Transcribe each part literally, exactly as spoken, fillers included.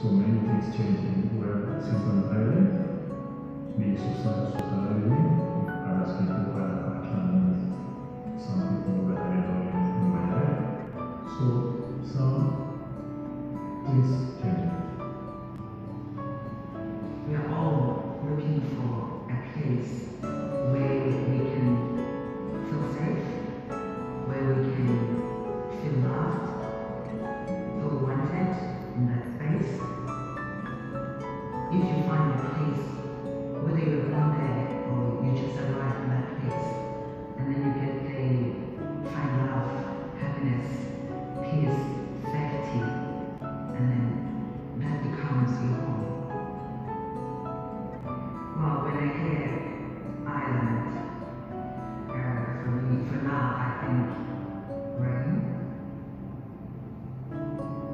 So many things changing where seasonal hiring makes you start to hiring and ask people why I can some people were hiring in my life. So some things changing. We are all looking for a place where we can feel safe, where we can feel loved, feel wanted in that space. If you find a place, whether you're born there or you just arrive in that place, and then you get a find love, happiness, peace, safety, and then that becomes your home. Well, when I hear island, uh, for me, for now, I think rain,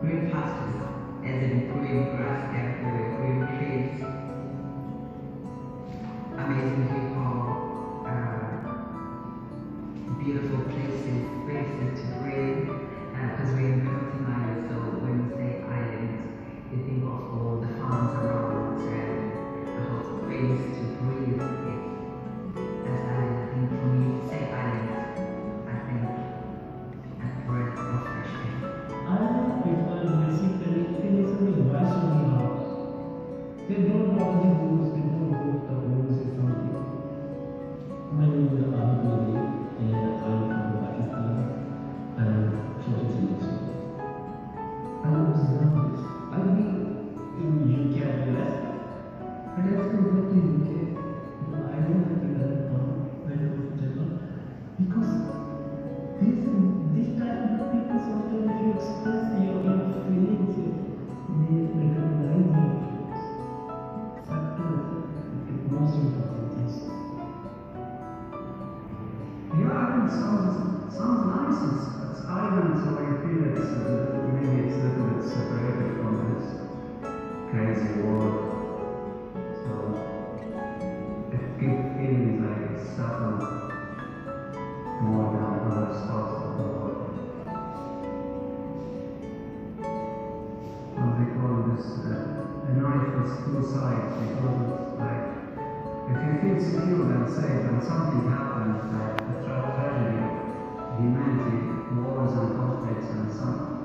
green pastures, as in green grass everywhere, green trees, amazing people, uh, beautiful places, spaces to breathe, because uh, we're in Coast Island, so when we say island, you think of all the farms around and the whole space to breathe. That's I think for me to say island, I think a breath of fresh air. Islands people basically feel it's an investment house. They don't want the rules, they don't want the rules or something. My name is Abu Dhabi and I'm from Pakistan and forty years old. I observe this. I've been in U K and U S. But I still went to U K. I don't have to learn from the general because this this type of people sometimes you express your feelings, they recognize your feelings. Factor the most important things. Your island sounds sounds nice. It's island, so I feel it's uh, maybe it's a little bit separated from this crazy world. Suffer more than other parts of the world. And they call this uh, a knife with two sides because it's like if you feel secure and safe and something happens, like the tragedy, humanity, wars and conflicts and some